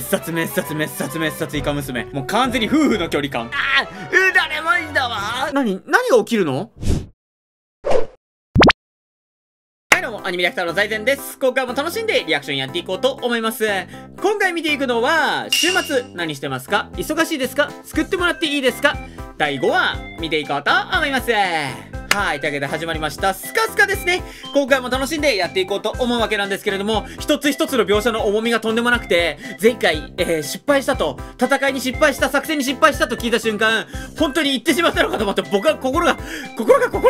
滅殺滅殺滅殺滅殺イカ娘。もう完全に夫婦の距離感。ああ、うだれまいんだわ。何が起きるの？アニメリアクターの財前です。今回も楽しんでリアクションやっていこうと思います。今回見ていくのは、週末何してますか？忙しいですか？作ってもらっていいですか？第5話見ていこうと思います。はい、というわけで始まりました。スカスカですね。今回も楽しんでやっていこうと思うわけなんですけれども、一つ一つの描写の重みがとんでもなくて、前回、失敗したと、戦いに失敗した、作戦に失敗したと聞いた瞬間、本当に言ってしまったのかと思って、僕は心が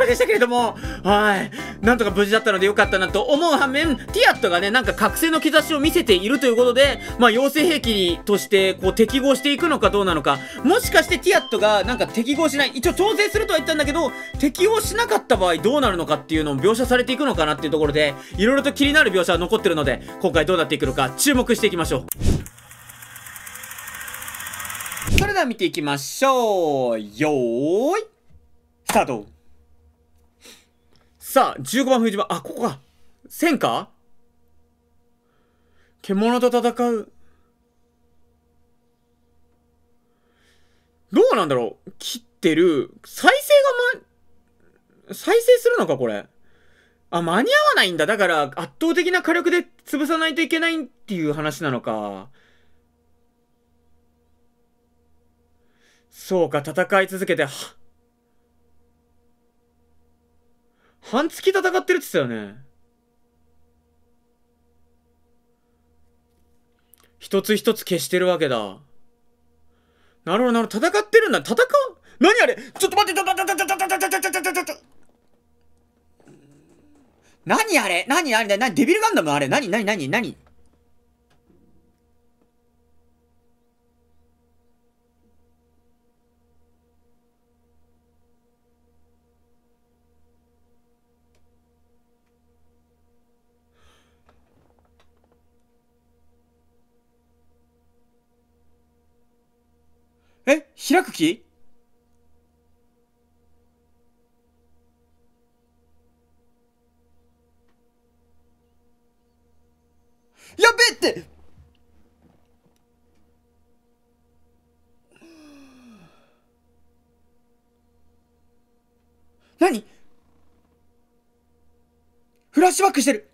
でしたけれども、はい。なんとか無事だったので良かったなと思う反面、ティアットがね、なんか覚醒の兆しを見せているということで、まあ、妖精兵器として、こう、適合していくのかどうなのか、もしかしてティアットがなんか適合しない、一応調整するとは言ったんだけど、適合しなかった場合どうなるのかっていうのを描写されていくのかなっていうところで、いろいろと気になる描写は残ってるので、今回どうなっていくのか注目していきましょう。それでは見ていきましょう。よーいスタート。さあ15番藤場、あ、ここか。戦か獣と戦う。どうなんだろう。切ってる。再生が再生するのかこれ。あ、間に合わないんだ。だから圧倒的な火力で潰さないといけないっていう話なのか。そうか、戦い続けて、半月戦ってるって言ってたよね。一つ一つ消してるわけだ。なるほどなるほど。戦ってるんだ。戦う？何あれ？ちょっと待って、何あれ？何あれ？何？デビルガンダムあれ？何？何？何？何？え？開く気？やべえって。何？フラッシュバックしてる。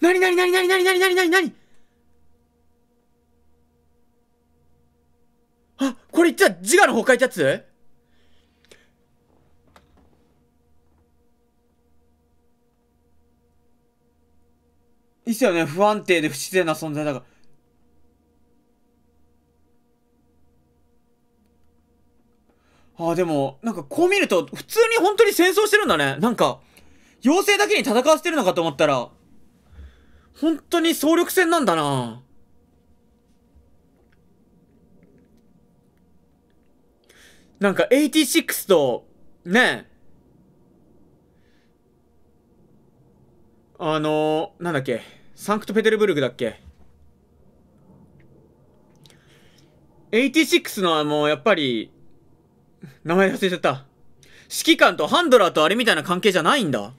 何何何何何何何何何？あ、これいっちゃ自我の崩壊ってやつ？いいっすよね。不安定で不自然な存在だから。ああ、でも、なんかこう見ると、普通に本当に戦争してるんだね。なんか、妖精だけに戦わせてるのかと思ったら、本当に総力戦なんだな。なんか、86と、ねえ。なんだっけ。サンクトペテルブルクだっけ？ 86 のやっぱり、名前忘れちゃった。指揮官とハンドラーとあれみたいな関係じゃないんだ。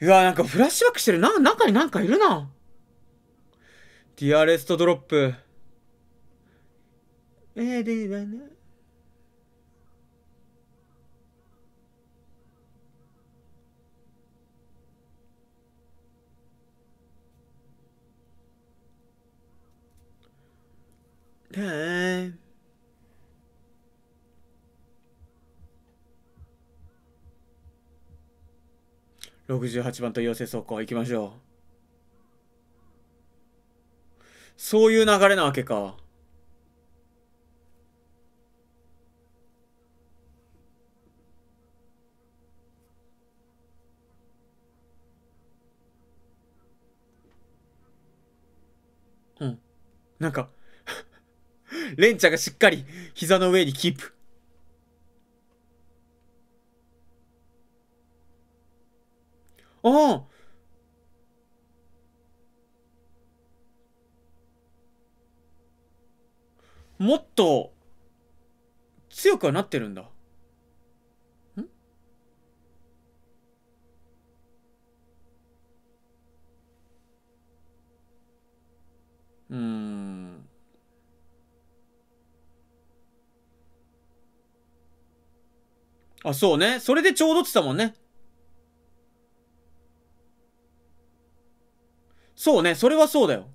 うわ、なんかフラッシュバックしてるな。中になんかいるな。ディアレストドロップ。でだな。68番と妖精走行行きましょう。そういう流れなわけか。うん。なんか。レンチャがしっかり膝の上にキープ。ああ、もっと強くはなってるんだ。ん？あ、そうね。それでちょうどって言ったもんね。そうね。それはそうだよ。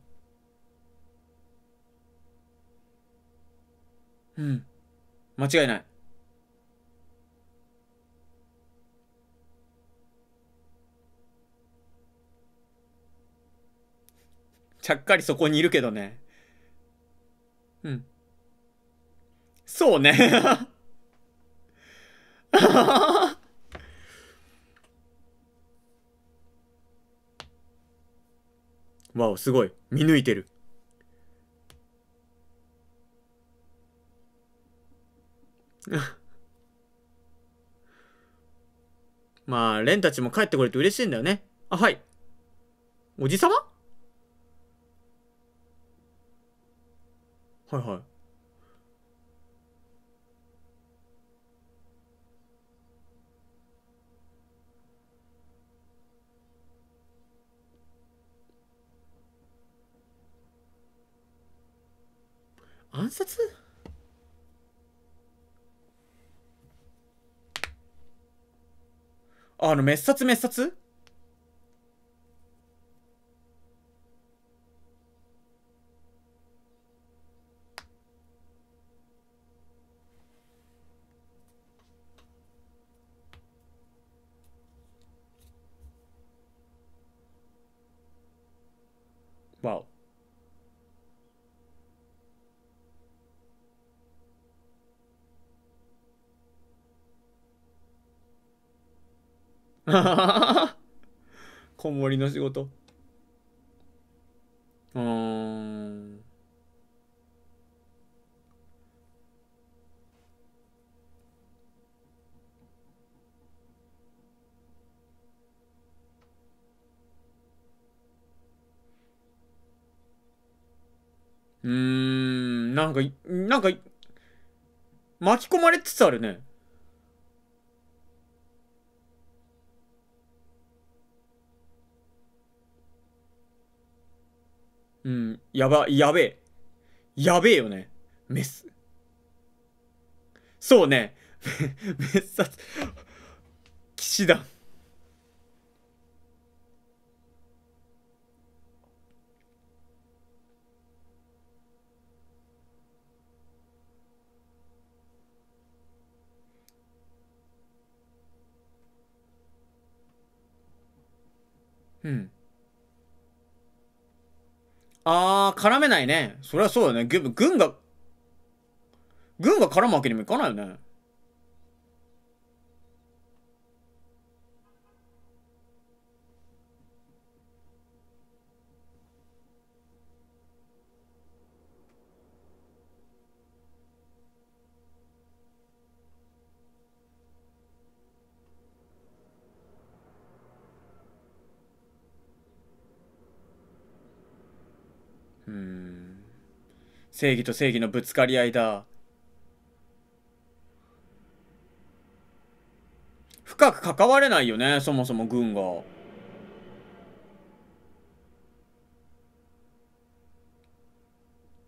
うん。間違いない。ちゃっかりそこにいるけどね。うん。そうね。わお、すごい。見抜いてる。まあ、レンたちも帰ってこれて嬉しいんだよね。あ、はい。おじさま？はいはい。暗殺？滅殺わお。こんもりの仕事。なんか巻き込まれつつあるね。うん、やべえよね。そうね。滅殺。騎士団。うん。あー、絡めないね。そりゃそうだね。軍が絡むわけにもいかないよね。正義と正義のぶつかり合いだ。深く関われないよね、そもそも軍が。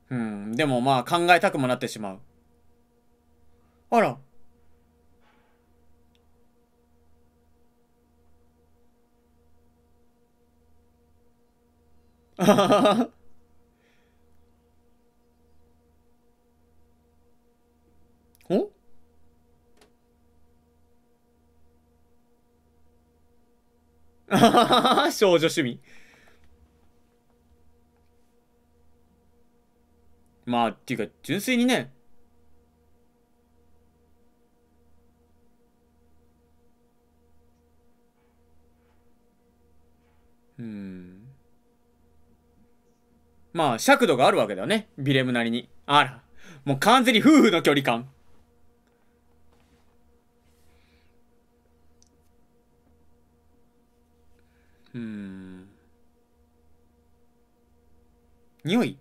うん、でもまあ考えたくもなってしまう。あら。あははは。お？あははは、少女趣味。まあ、っていうか、純粋にね。まあ、尺度があるわけだよね。ビレムなりに。あら、もう完全に夫婦の距離感。匂い。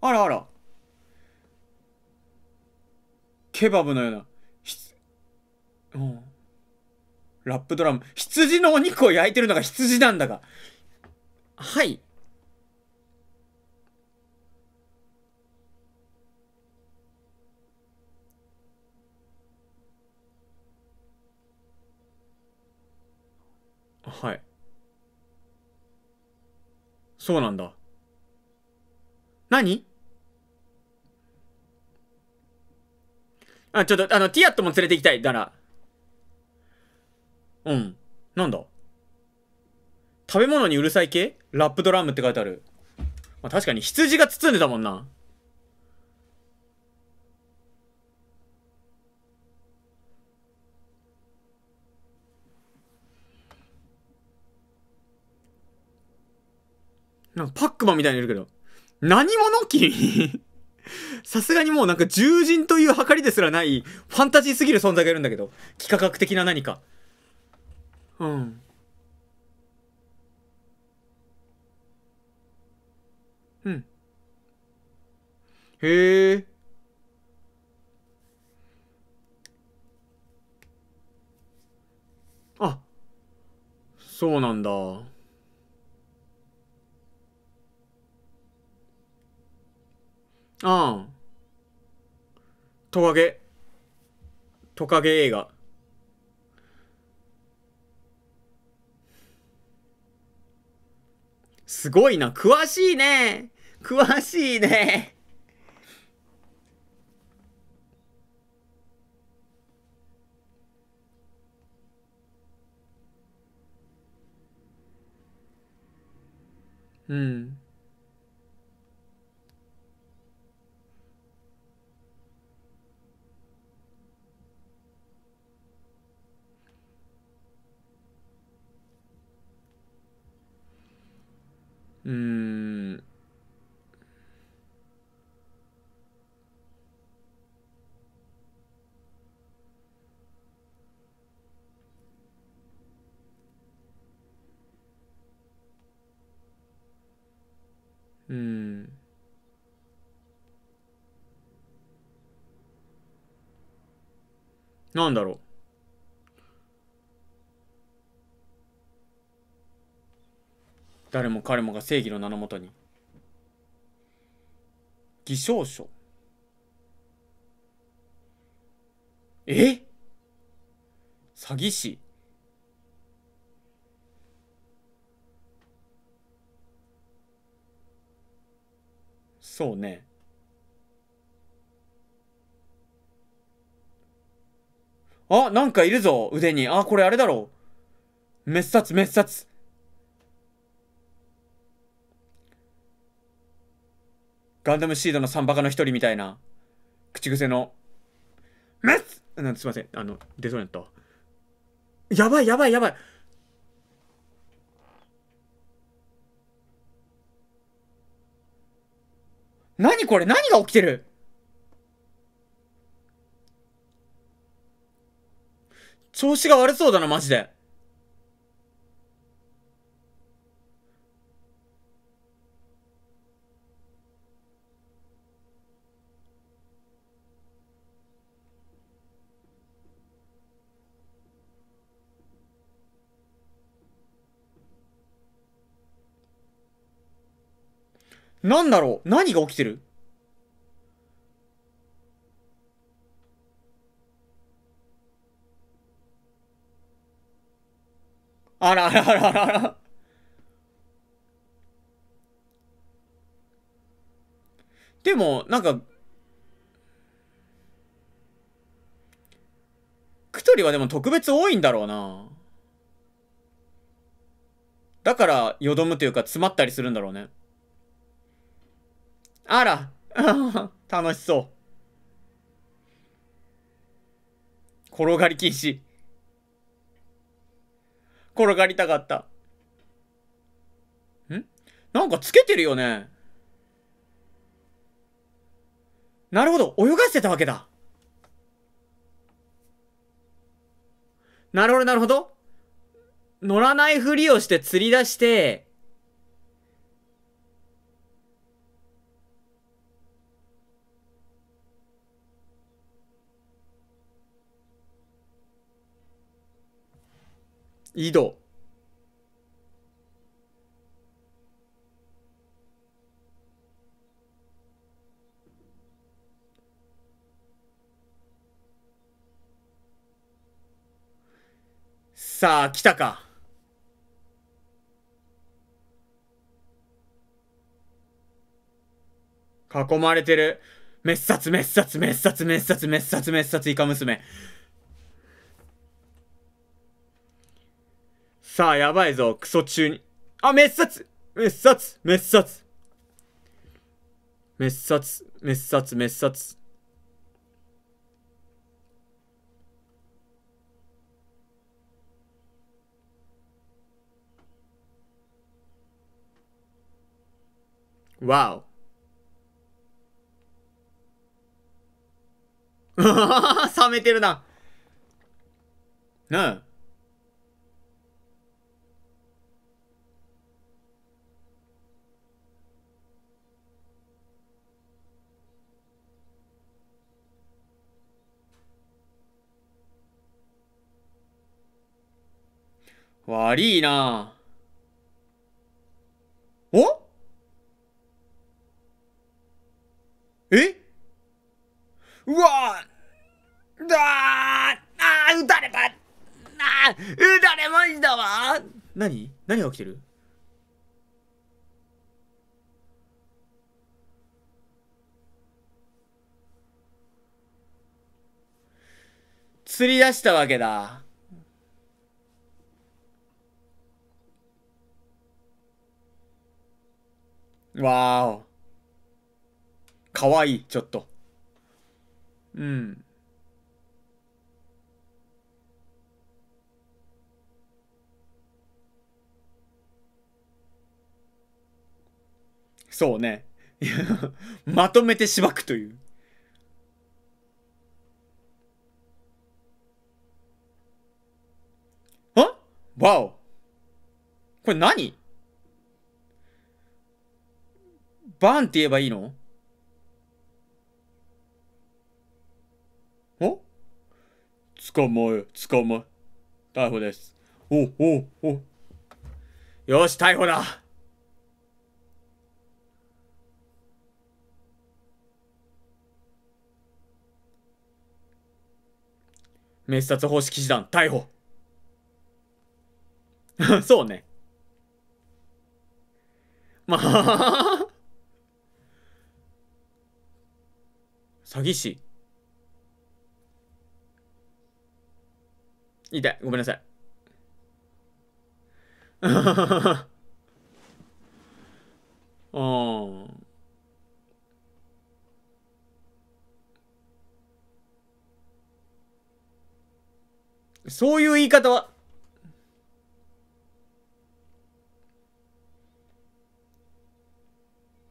あらあら。ケバブのような、うん、ラップドラム。羊のお肉を焼いてるのが羊なんだが。はい。はい。そうなんだ。何？あ、ちょっと、ティアットも連れて行きたい。だから。うん。なんだ？食べ物にうるさい系？ラップドラムって書いてある。まあ、確かに羊が包んでたもんな。なんかパックマンみたいにいるけど。何者？君。さすがにもうなんか獣人という計りですらない、ファンタジーすぎる存在がいるんだけど。幾何学的な何か。うん。うん。へえ。あ、そうなんだ。ああ、トカゲ映画。すごいな、詳しいね、詳しいね。うん、うーん。なんだろう。誰も彼もが正義の名のもとに。偽証書。え？詐欺師。そうね。あ、なんかいるぞ、腕に。あ、これあれだろう。滅殺。ガンダムシードの3バカの一人みたいな口癖のなんて、すいません、出そうになった。やばい。何これ、何が起きてる？調子が悪そうだな、マジで。なんだろう、何が起きてる？あら。でも、なんか、クトリはでも特別多いんだろうな。だから、よどむというか、詰まったりするんだろうね。あら楽しそう。転がり禁止。転がりたかった。ん、なんかつけてるよね。なるほど、泳がせてたわけだ。なるほど。乗らないふりをして釣り出して、井戸。さあ、来たか。囲まれてる。滅殺、滅殺、滅殺、滅殺、滅殺、滅殺、イカ娘。さあ、やばいぞ。クソ中に。あ、滅殺滅殺滅殺滅殺滅殺滅殺。わお。冷めてるな。なあ。悪いな。お？え？うわー！撃たれた！撃たれましたわ！何が起きてる？釣り出したわけだ。わーお。かわいい、ちょっと。うん。そうね。まとめてしばくという。あ？わお。これ何？バンって言えばいいの？お？捕まえ、捕まえ。逮捕です。お。よし、逮捕だ。滅殺方式師団、逮捕。そうね。まあ。詐欺師。痛い。ごめんなさい。そういう言い方は。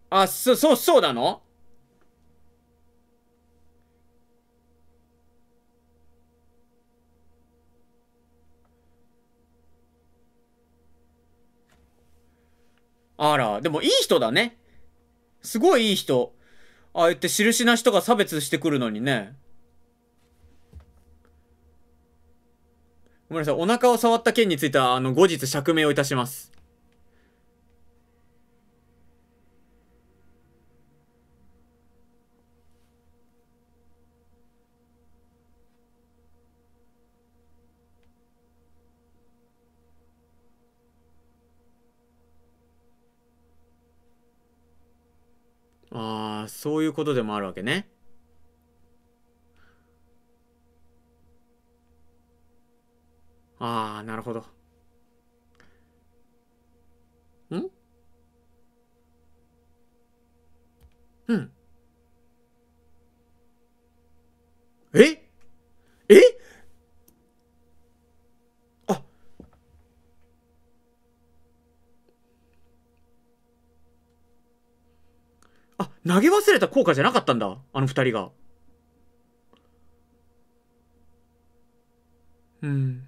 あ、そうなの？あら、でもいい人だね。すごいいい人。ああ言って印なしとか差別してくるのにね。ごめんなさい、お腹を触った件については、後日釈明をいたします。ああ、そういうことでもあるわけね。ああ、なるほど。ん？うん。え？あ。あ、投げ忘れた効果じゃなかったんだ、あの二人が。うん。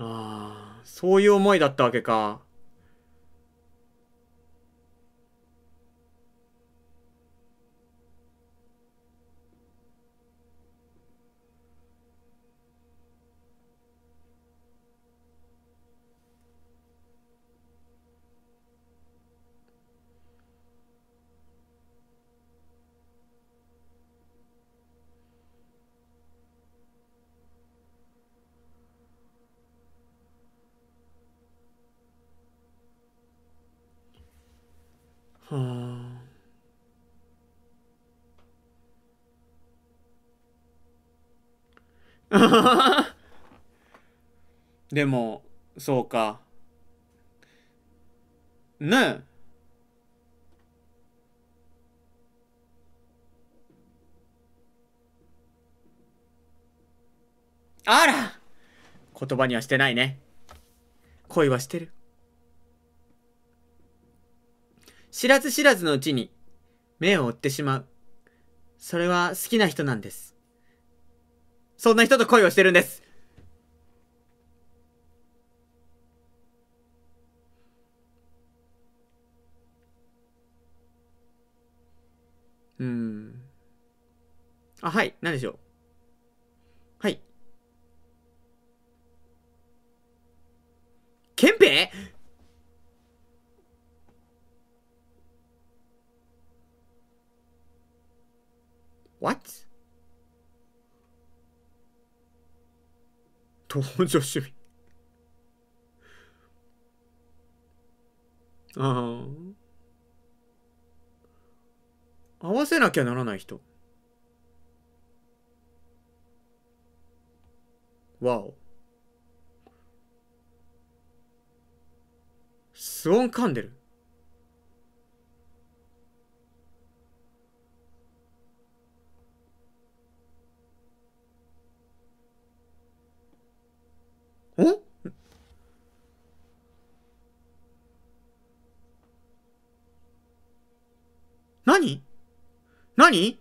ああ、そういう思いだったわけか。はあ、でもそうかねえ。あら、言葉にはしてないね。恋はしてる。知らず知らずのうちに目を追ってしまう。それは好きな人なんです。そんな人と恋をしてるんです。あ、はい、何でしょう。はい。憲兵？What？ 登場趣味。ああ。合わせなきゃならない人。わお。スオン噛んでる。お？何？何？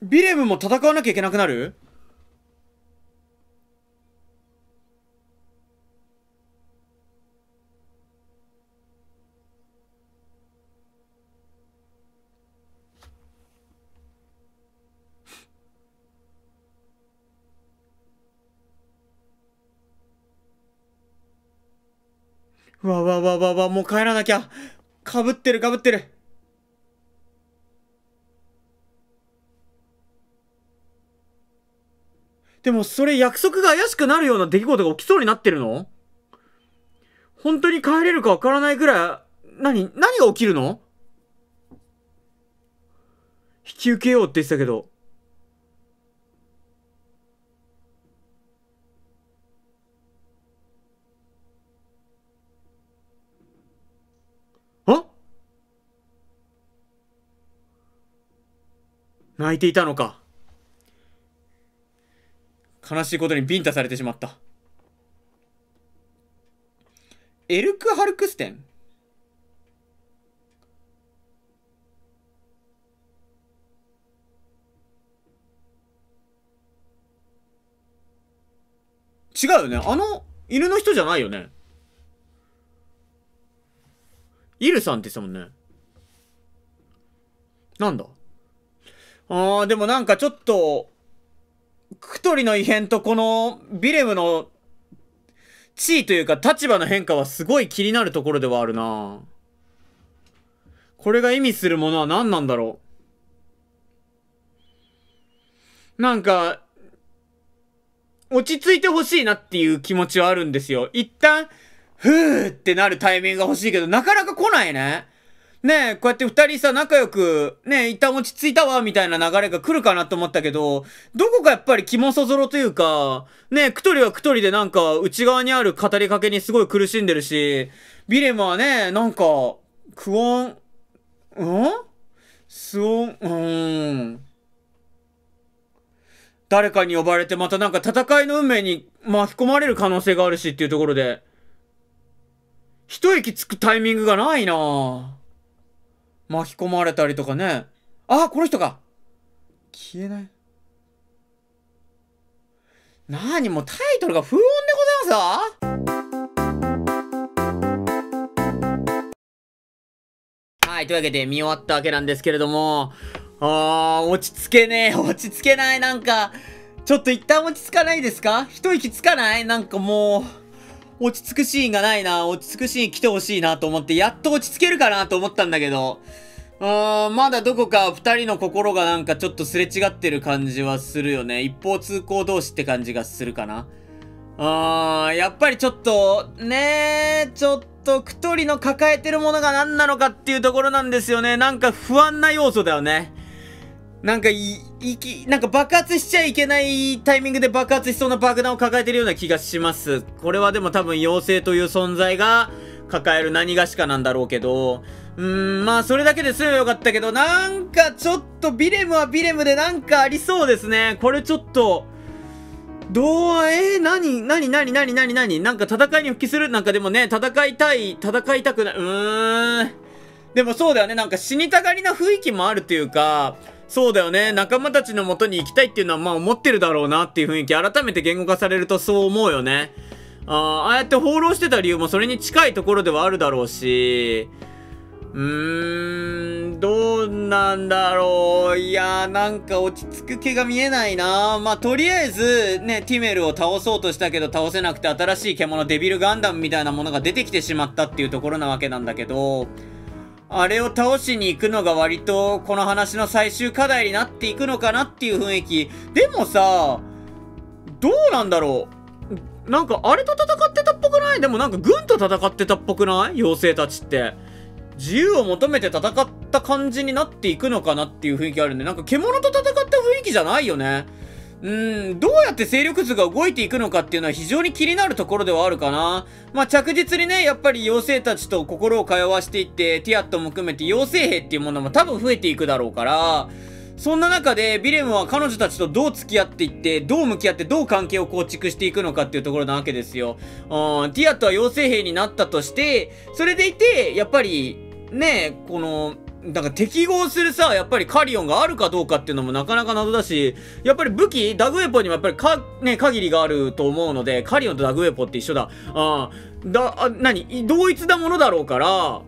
ビレムも戦わなきゃいけなくなる？わわわわわ、もう帰らなきゃ。かぶってるかぶってる。でもそれ約束が怪しくなるような出来事が起きそうになってるの？本当に帰れるかわからないぐらい、何が起きるの？引き受けようって言ってたけど。泣いていたのか。悲しいことにビンタされてしまった。エルク・ハルクステン？違うよね。あの犬の人じゃないよね。イルさんって言ってたもんね。なんだ？ああ、でもなんかちょっと、クトリの異変とこのビレムの地位というか立場の変化はすごい気になるところではあるな。これが意味するものは何なんだろう。なんか、落ち着いてほしいなっていう気持ちはあるんですよ。一旦、ふーってなるタイミングが欲しいけど、なかなか来ないね。ねえ、こうやって二人さ、仲良く、ねえ、一旦落ち着いたわ、みたいな流れが来るかなと思ったけど、どこかやっぱり気もそぞろというか、ねえ、クトリはクトリでなんか、内側にある語りかけにすごい苦しんでるし、ビレムはね、なんか、クオン、スオン、誰かに呼ばれてまたなんか戦いの運命に巻き込まれる可能性があるしっていうところで、一息つくタイミングがないなぁ。巻き込まれたりとかね。ああ、この人か。消えない。なにもうタイトルが不穏でございますわ。はい、というわけで見終わったわけなんですけれども、落ち着けねえ、落ち着けない、なんか、ちょっと一旦落ち着かないですか？一息つかない？なんかもう、落ち着くシーンがないな、落ち着くシーン来てほしいなと思って、やっと落ち着けるかなと思ったんだけど、まだどこか二人の心がなんかちょっとすれ違ってる感じはするよね。一方通行同士って感じがするかな。やっぱりちょっと、ねえ、ちょっと、一人の抱えてるものが何なのかっていうところなんですよね。なんか不安な要素だよね。なんか爆発しちゃいけないタイミングで爆発しそうな爆弾を抱えてるような気がします。これはでも多分妖精という存在が抱える何がしかなんだろうけど。まあそれだけですればよかったけど、なんかちょっとビレムはビレムでなんかありそうですね。これちょっと、何なんか戦いに復帰する？なんかでもね、戦いたくない。でもそうだよね、なんか死にたがりな雰囲気もあるというか、そうだよね、仲間たちの元に行きたいっていうのはまあ思ってるだろうなっていう雰囲気、改めて言語化されるとそう思うよね。ああやって放浪してた理由もそれに近いところではあるだろうし、どうなんだろう。いやー、なんか落ち着く気が見えないな。まあ、とりあえず、ね、ティメルを倒そうとしたけど倒せなくて、新しい獣、デビルガンダムみたいなものが出てきてしまったっていうところなわけなんだけど、あれを倒しに行くのが割と、この話の最終課題になっていくのかなっていう雰囲気。でもさ、どうなんだろう。なんか、あれと戦ってたっぽくない？でもなんか、軍と戦ってたっぽくない？妖精たちって。自由を求めて戦った感じになっていくのかなっていう雰囲気あるんで、なんか獣と戦った雰囲気じゃないよね。どうやって勢力図が動いていくのかっていうのは非常に気になるところではあるかな。まあ、着実にね、やっぱり妖精たちと心を通わしていって、ティアットも含めて妖精兵っていうものも多分増えていくだろうから、そんな中でビレムは彼女たちとどう付き合っていって、どう向き合ってどう関係を構築していくのかっていうところなわけですよ。ティアットは妖精兵になったとして、それでいて、やっぱり、ねえ、この、だから適合するさ、やっぱりカリオンがあるかどうかっていうのもなかなか謎だし、やっぱり武器、ダグウェポにもやっぱり限りがあると思うので、カリオンとダグウェポって一緒だ。同一なものだろうから、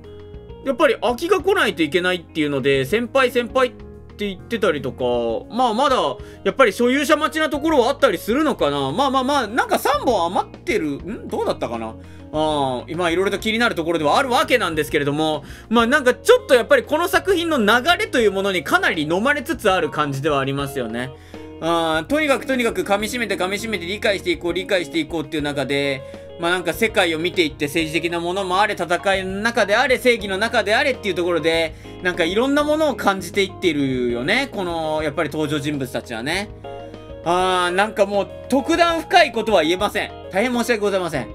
やっぱり空きが来ないといけないっていうので、先輩って言ってたりとか、まあまだ、やっぱり所有者待ちなところはあったりするのかな。まあ、なんか3本余ってる、どうだったかな。今いろいろと気になるところではあるわけなんですけれども、まあなんかちょっとやっぱりこの作品の流れというものにかなり飲まれつつある感じではありますよね。とにかく噛み締めて理解していこうっていう中で、まあなんか世界を見ていって政治的なものもあれ、戦いの中であれ、正義の中であれっていうところで、なんかいろんなものを感じていってるよね。この、やっぱり登場人物たちはね。なんかもう特段深いことは言えません。大変申し訳ございません。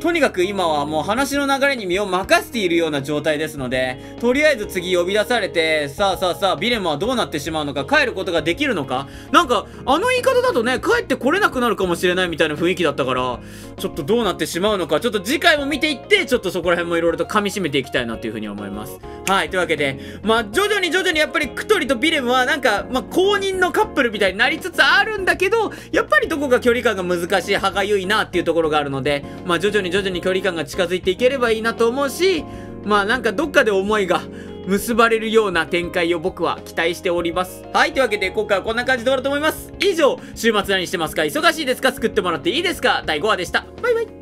とにかく今はもう話の流れに身を任せているような状態ですので、とりあえず次呼び出されて、さあ、ビレムはどうなってしまうのか、帰ることができるのか、なんか、あの言い方だとね、帰ってこれなくなるかもしれないみたいな雰囲気だったから、ちょっとどうなってしまうのか、ちょっと次回も見ていって、ちょっとそこら辺もいろいろと噛み締めていきたいなというふうに思います。はい、というわけで、まあ、徐々にやっぱりクトリとビレムはなんか、まあ、公認のカップルみたいになりつつあるんだけど、やっぱりどこか距離感が難しい、歯がゆいなっていうところがあるので、まあ、徐々に距離感が近づいていければいいなと思うし、まあなんかどっかで思いが結ばれるような展開を僕は期待しております。はい、というわけで今回はこんな感じで終わると思います。以上、週末何してますか？忙しいですか？救ってもらっていいですか？第5話でした。バイバイ。